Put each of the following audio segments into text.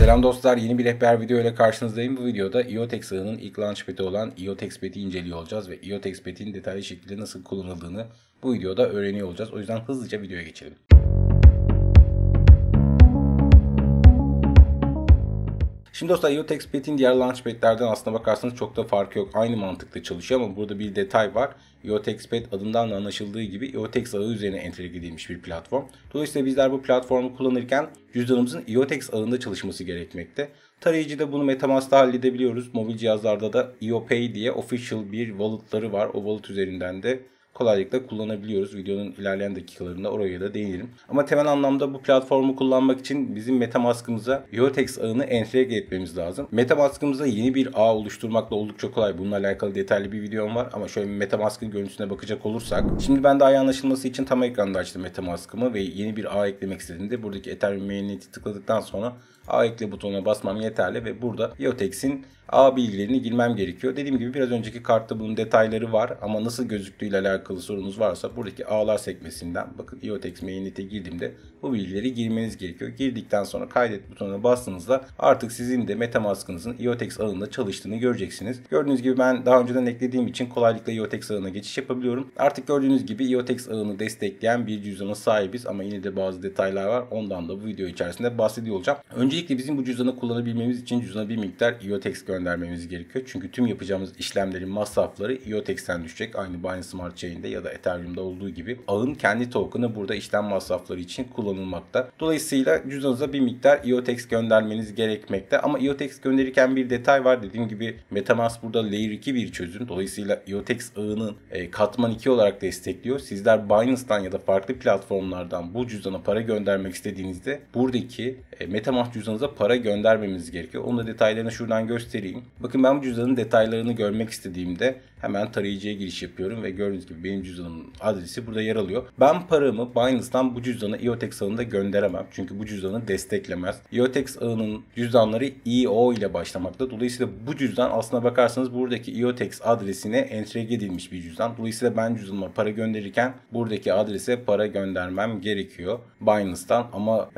Selam dostlar, yeni bir rehber video ile karşınızdayım. Bu videoda IOTEX ağının ilk launchpad'i olan IOTEXpad'i inceliyor olacağız ve IOTEXpad'in detaylı şekilde nasıl kullanıldığını bu videoda öğreniyor olacağız. O yüzden hızlıca videoya geçelim. Şimdi dostlar, IOTEXpad'in diğer launchpad'lerden aslına bakarsanız çok da farkı yok. Aynı mantıkta çalışıyor ama burada bir detay var. IOTEXpad adından da anlaşıldığı gibi IOTEX ağı üzerine entegre edilmiş bir platform. Dolayısıyla bizler bu platformu kullanırken cüzdanımızın IOTEX ağında çalışması gerekmekte. Tarayıcıda bunu MetaMask'ta halledebiliyoruz. Mobil cihazlarda da IOPay diye official bir wallet'ları var. O wallet üzerinden de kolaylıkla kullanabiliyoruz. Videonun ilerleyen dakikalarında oraya da değinelim. Ama temel anlamda bu platformu kullanmak için bizim MetaMask'ımıza IOTEX ağını entegre etmemiz lazım. MetaMask'ımıza yeni bir ağ oluşturmak da oldukça kolay. Bununla alakalı detaylı bir videom var ama şöyle MetaMask'ın görüntüsüne bakacak olursak. Şimdi ben daha iyi anlaşılması için tam ekranda açtım MetaMask'ımı ve yeni bir ağ eklemek istediğimde buradaki Ethereum mainnet'i tıkladıktan sonra ağ ekle butonuna basmam yeterli ve burada IOTEX'in ağ bilgilerini girmem gerekiyor. Dediğim gibi biraz önceki kartta bunun detayları var ama nasıl gözüktüğüyle alakalı sorunuz varsa buradaki ağlar sekmesinden bakın IOTEX mainnet'e girdiğimde bu bilgileri girmeniz gerekiyor. Girdikten sonra kaydet butonuna bastığınızda artık sizin de MetaMask'ınızın IOTEX ağında çalıştığını göreceksiniz. Gördüğünüz gibi ben daha önceden eklediğim için kolaylıkla IOTEX ağına geçiş yapabiliyorum. Artık gördüğünüz gibi IOTEX ağını destekleyen bir cüzdana sahibiz ama yine de bazı detaylar var. Ondan da bu video içerisinde bahsediyor olacağım. Öncelikle bizim bu cüzdanı kullanabilmemiz için cüzdana bir miktar IOTEX göndermemiz gerekiyor. Çünkü tüm yapacağımız işlemlerin masrafları IOTEX'ten düşecek. Aynı Binance Smart Chain'de ya da Ethereum'da olduğu gibi ağın kendi token'ı burada işlem masrafları için kullanılmakta. Dolayısıyla cüzdanınıza bir miktar IOTEX göndermeniz gerekmekte. Ama IOTEX gönderirken bir detay var. Dediğim gibi MetaMask burada Layer 2 bir çözüm. Dolayısıyla IOTEX ağını katman 2 olarak destekliyor. Sizler Binance'dan ya da farklı platformlardan bu cüzdana para göndermek istediğinizde buradaki MetaMask cüzdanınıza para göndermemiz gerekiyor. Onun da detaylarını şuradan göstereyim. Bakın ben bu cüzdanın detaylarını görmek istediğimde hemen tarayıcıya giriş yapıyorum ve gördüğünüz gibi benim cüzdanımın adresi burada yer alıyor. Ben paramı Binance'dan bu cüzdana IOTEX ağında gönderemem. Çünkü bu cüzdanı desteklemez. IOTEX ağının cüzdanları IO ile başlamakta. Dolayısıyla bu cüzdan aslına bakarsanız buradaki IOTEX adresine entegre edilmiş bir cüzdan. Dolayısıyla ben cüzdanıma para gönderirken buradaki adrese para göndermem gerekiyor Binance'dan. Ama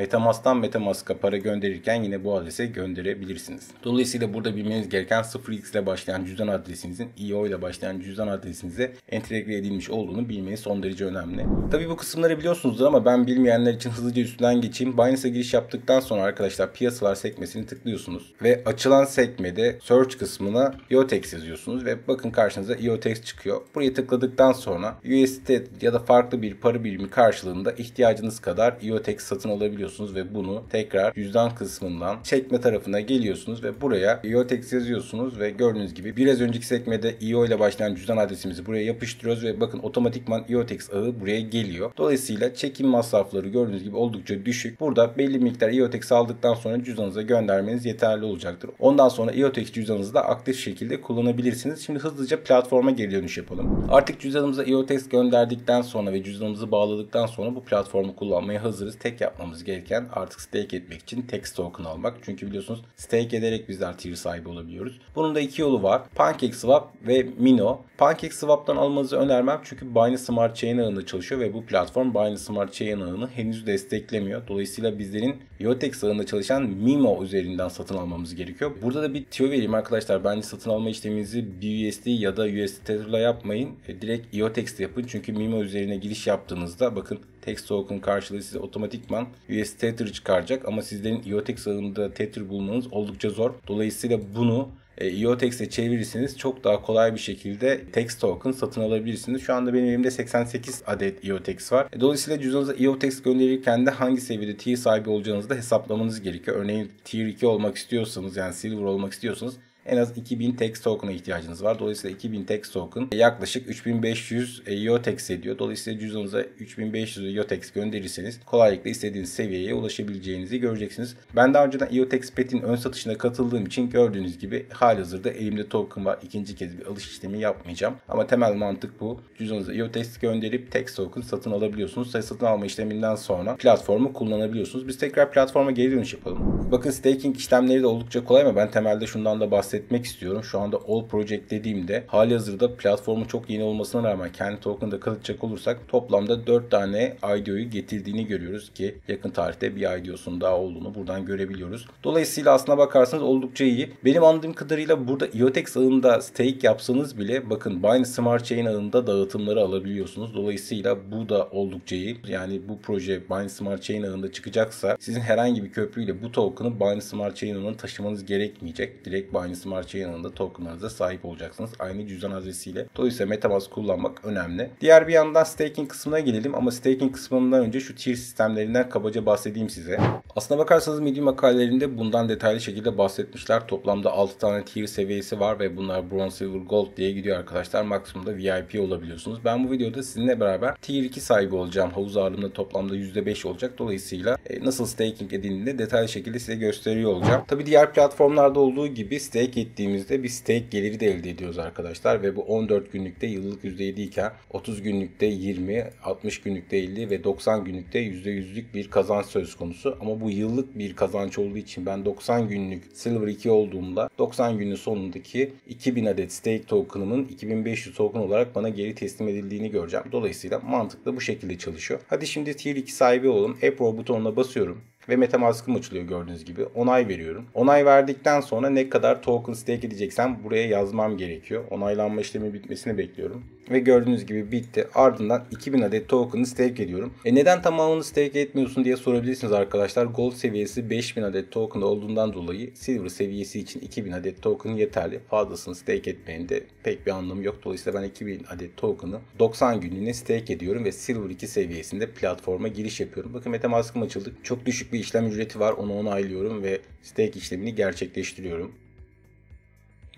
MetaMask'a para gönderirken yine bu adrese gönderebilirsiniz. Dolayısıyla burada bilmeniz gereken 0x ile başlayan cüzdan adresinizin IO ile başlayan cüzdan adresinize entegre edilmiş olduğunu bilmeniz son derece önemli. Tabii bu kısımları biliyorsunuzdur ama ben bilmeyenler için hızlıca üstünden geçeyim. Binance'a giriş yaptıktan sonra arkadaşlar piyasalar sekmesini tıklıyorsunuz ve açılan sekmede search kısmına IOTEX yazıyorsunuz ve bakın karşınıza IOTEX çıkıyor. Buraya tıkladıktan sonra USDT ya da farklı bir para birimi karşılığında ihtiyacınız kadar IOTEX satın alabiliyorsunuz ve bunu tekrar cüzdan kısmından çekme tarafına geliyorsunuz ve buraya IOTEX yazıyorsunuz ve gördüğünüz gibi biraz önceki sekmede IO ile başlayan cüzdan adresimizi buraya yapıştırıyoruz ve bakın otomatikman IOTEX ağı buraya geliyor. Dolayısıyla çekim masrafları gördüğünüz gibi oldukça düşük. Burada belli miktar IOTEX aldıktan sonra cüzdanınıza göndermeniz yeterli olacaktır. Ondan sonra IOTEX cüzdanınızı da aktif şekilde kullanabilirsiniz. Şimdi hızlıca platforma geri dönüş yapalım. Artık cüzdanımıza IOTEX gönderdikten sonra ve cüzdanımızı bağladıktan sonra bu platformu kullanmaya hazırız. Tek yapmamız gereken artık stake etmek için TEX token almak. Çünkü biliyorsunuz stake ederek bizler tier sahibi olabiliyoruz. Bunun da iki yolu var. PancakeSwap ve Mimo. PancakeSwap'tan almanızı önermem çünkü Binance Smart Chain ağında çalışıyor ve bu platform Binance Smart Chain ağını henüz desteklemiyor. Dolayısıyla bizlerin IOTEX ağında çalışan Mimo üzerinden satın almamız gerekiyor. Burada da bir tüyo vereyim arkadaşlar. Bence satın alma işleminizi BUSD ya da USDT ile yapmayın. Direkt IOTEX'te yapın çünkü Mimo üzerine giriş yaptığınızda bakın TEX token karşılığı size otomatikman USD Tether'ı çıkaracak ama sizlerin IOTEX ağında Tether bulmanız oldukça zor. Dolayısıyla bunu IOTEX'e çevirirsiniz. Çok daha kolay bir şekilde TEX token satın alabilirsiniz. Şu anda benim elimde 88 adet IOTEX var. Dolayısıyla cüzdanınıza IOTEX gönderirken de hangi seviyede tier sahibi olacağınızı da hesaplamanız gerekiyor. Örneğin tier 2 olmak istiyorsanız yani silver olmak istiyorsanız en az 2000 TEX token'a ihtiyacınız var. Dolayısıyla 2000 TEX token yaklaşık 3500 IOTEX ediyor. Dolayısıyla cüzdanınıza 3500 IOTEX gönderirseniz kolaylıkla istediğiniz seviyeye ulaşabileceğinizi göreceksiniz. Ben daha önceden IOTEXpad'in ön satışına katıldığım için gördüğünüz gibi halihazırda elimde token var. İkinci kez bir alış işlemi yapmayacağım. Ama temel mantık bu. Cüzdanınıza IOTEX gönderip TEX token satın alabiliyorsunuz. Satın alma işleminden sonra platformu kullanabiliyorsunuz. Biz tekrar platforma geri dönüş yapalım. Bakın staking işlemleri de oldukça kolay ama ben temelde şundan da bahsetmek istiyorum. Şu anda all project dediğimde halihazırda platformun çok yeni olmasına rağmen kendi token'da kalacak olursak toplamda 4 tane IDO'yu getirdiğini görüyoruz ki yakın tarihte bir IDO'sunun daha olduğunu buradan görebiliyoruz. Dolayısıyla aslına bakarsanız oldukça iyi. Benim anladığım kadarıyla burada IOTEX ağında stake yapsanız bile bakın Binance Smart Chain ağında dağıtımları alabiliyorsunuz. Dolayısıyla bu da oldukça iyi. Yani bu proje Binance Smart Chain ağında çıkacaksa sizin herhangi bir köprüyle bu token'ı Binance Smart Chain ağına taşımanız gerekmeyecek. Direkt Binance Smart Chain ağında token'larınıza sahip olacaksınız. Aynı cüzdan adresiyle. Dolayısıyla MetaMask kullanmak önemli. Diğer bir yandan staking kısmına gelelim ama staking kısmından önce şu tier sistemlerinden kabaca bahsedeyim size. Aslına bakarsanız Medium makalelerinde bundan detaylı şekilde bahsetmişler. Toplamda 6 tane tier seviyesi var ve bunlar Bronze, Silver, Gold diye gidiyor arkadaşlar. Maksimumda VIP olabiliyorsunuz. Ben bu videoda sizinle beraber tier 2 sahibi olacağım. Havuz ağırlığında toplamda %5 olacak. Dolayısıyla nasıl staking edildiğini de detaylı şekilde size gösteriyor olacağım. Tabi diğer platformlarda olduğu gibi stake ettiğimizde bir stake geliri de elde ediyoruz arkadaşlar ve bu 14 günlükte yıllık %7 iken 30 günlükte 20, 60 günlükte 50 ve 90 günlükte %100'lük bir kazanç söz konusu. Ama bu yıllık bir kazanç olduğu için ben 90 günlük Silver 2 olduğumda 90 günün sonundaki 2000 adet stake token'ımın 2500 token olarak bana geri teslim edildiğini göreceğim. Dolayısıyla mantıklı bu şekilde çalışıyor. Hadi şimdi tier 2 sahibi olalım. Approve butonuna basıyorum ve MetaMask'ım açılıyor gördüğünüz gibi. Onay veriyorum. Onay verdikten sonra ne kadar token stake edeceksem buraya yazmam gerekiyor. Onaylanma işlemi bitmesini bekliyorum. Ve gördüğünüz gibi bitti. Ardından 2000 adet token'ı stake ediyorum. Neden tamamını stake etmiyorsun diye sorabilirsiniz arkadaşlar. Gold seviyesi 5000 adet token'da olduğundan dolayı Silver seviyesi için 2000 adet token yeterli. Fazlasını stake etmenin de pek bir anlamı yok. Dolayısıyla ben 2000 adet token'ı 90 günlüğüne stake ediyorum ve Silver 2 seviyesinde platforma giriş yapıyorum. Bakın MetaMask'ım açıldı. Çok düşük bir işlem ücreti var. Onu onaylıyorum ve stake işlemini gerçekleştiriyorum.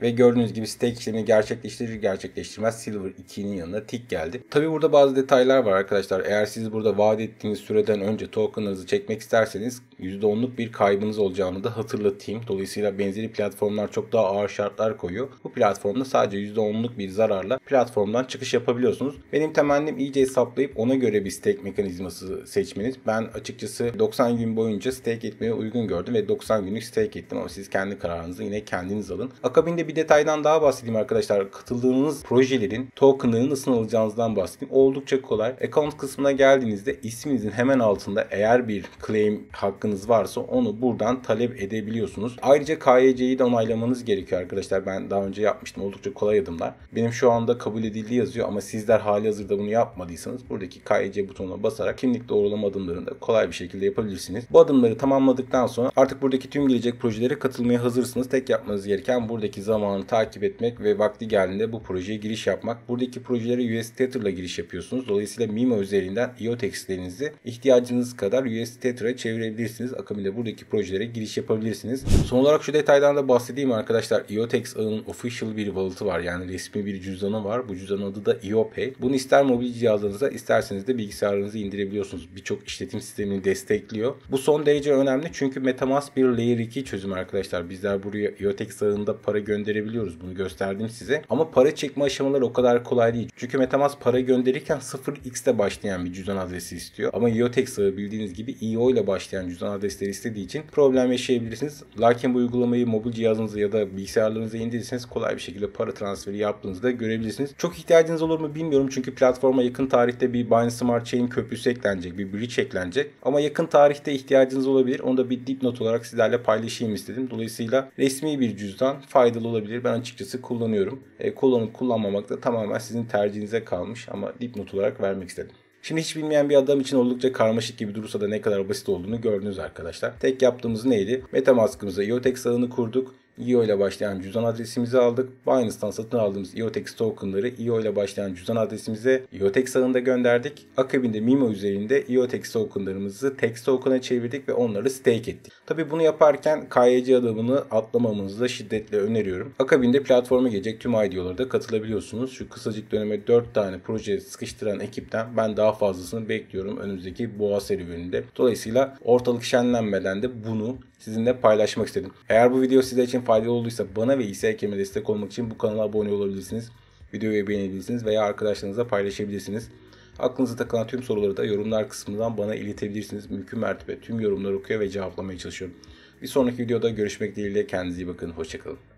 Ve gördüğünüz gibi stake işlemini gerçekleştirmez Silver 2'nin yanına tick geldi. Tabi burada bazı detaylar var arkadaşlar. Eğer siz burada vaat ettiğiniz süreden önce token'ınızı çekmek isterseniz %10'luk bir kaybınız olacağını da hatırlatayım. Dolayısıyla benzeri platformlar çok daha ağır şartlar koyuyor. Bu platformda sadece %10'luk bir zararla platformdan çıkış yapabiliyorsunuz. Benim temennim iyice hesaplayıp ona göre bir stake mekanizması seçmeniz. Ben açıkçası 90 gün boyunca stake etmeye uygun gördüm ve 90 günlük stake ettim ama siz kendi kararınızı yine kendiniz alın. Akabinde bir detaydan daha bahsedeyim arkadaşlar. Katıldığınız projelerin token'larını nasıl alacağınızdan bahsedeyim. Oldukça kolay. Account kısmına geldiğinizde isminizin hemen altında eğer bir claim hakkınız varsa onu buradan talep edebiliyorsunuz. Ayrıca KYC'yi de onaylamanız gerekiyor arkadaşlar. Ben daha önce yapmıştım. Oldukça kolay adımlar. Benim şu anda kabul edildi yazıyor ama sizler halihazırda bunu yapmadıysanız buradaki KYC butonuna basarak kimlik doğrulama adımlarını da kolay bir şekilde yapabilirsiniz. Bu adımları tamamladıktan sonra artık buradaki tüm gelecek projelere katılmaya hazırsınız. Tek yapmanız gereken buradaki zamanı takip etmek ve vakti geldiğinde bu projeye giriş yapmak. Buradaki projelere USDT ile giriş yapıyorsunuz. Dolayısıyla Mimo üzerinden IOTEX'lerinizi ihtiyacınız kadar USDT'ye çevirebilirsiniz. Akabinde buradaki projelere giriş yapabilirsiniz. Son olarak şu detaydan da bahsedeyim arkadaşlar. IOTEX ağının official bir wallet'ı var. Yani resmi bir cüzdanı var. Bu cüzdanın adı da IOPay. Bunu ister mobil cihazlarınıza isterseniz de bilgisayarınıza indirebiliyorsunuz. Birçok işletim sistemini destekliyor. Bu son derece önemli çünkü MetaMask bir Layer 2 çözümü arkadaşlar. Bizler buraya IOTEX ağında para gönderebiliyoruz. Bunu gösterdim size. Ama para çekme aşamaları o kadar kolay değil. Çünkü MetaMask para gönderirken 0x'te başlayan bir cüzdan adresi istiyor. Ama IOTEX ağı bildiğiniz gibi IO ile başlayan cüzdan adresleri istediği için problem yaşayabilirsiniz. Lakin bu uygulamayı mobil cihazınıza ya da bilgisayarlarınıza indirirseniz kolay bir şekilde para transferi yaptığınızı da görebilirsiniz. Çok ihtiyacınız olur mu bilmiyorum. Çünkü platforma yakın tarihte bir Binance Smart Chain köprüsü eklenecek. Bir bridge eklenecek. Ama yakın tarihte ihtiyacınız olabilir. Onu da bir dipnot olarak sizlerle paylaşayım istedim. Dolayısıyla resmi bir cüzdan faydalı olabilir. Ben açıkçası kullanıyorum. Kullanıp kullanmamak da tamamen sizin tercihinize kalmış ama dipnot olarak vermek istedim. Şimdi hiç bilmeyen bir adam için oldukça karmaşık gibi durursa da ne kadar basit olduğunu gördünüz arkadaşlar. Tek yaptığımız neydi? MetaMask'ımıza IOTEX ağını kurduk. IO ile başlayan cüzdan adresimizi aldık. Binance'tan satın aldığımız IOTEX tokenları IO ile başlayan cüzdan adresimize IOTEX ağında gönderdik. Akabinde Mimo üzerinde IOTEX tokenlarımızı TEX token'a çevirdik ve onları stake ettik. Tabi bunu yaparken KYC adımını atlamamızı da şiddetle öneriyorum. Akabinde platforma gelecek tüm IDO'lara da katılabiliyorsunuz. Şu kısacık döneme 4 tane proje sıkıştıran ekipten ben daha fazlasını bekliyorum önümüzdeki boğa serüveninde. Dolayısıyla ortalık şenlenmeden de bunu sizinle paylaşmak istedim. Eğer bu video size için faydalı olduysa bana ve ISK'me destek olmak için bu kanala abone olabilirsiniz. Videoyu beğenebilirsiniz veya arkadaşlarınızla paylaşabilirsiniz. Aklınıza takılan tüm soruları da yorumlar kısmından bana iletebilirsiniz. Mümkün mertebe tüm yorumları okuyor ve cevaplamaya çalışıyorum. Bir sonraki videoda görüşmek dileğiyle. Kendinize iyi bakın. Hoşçakalın.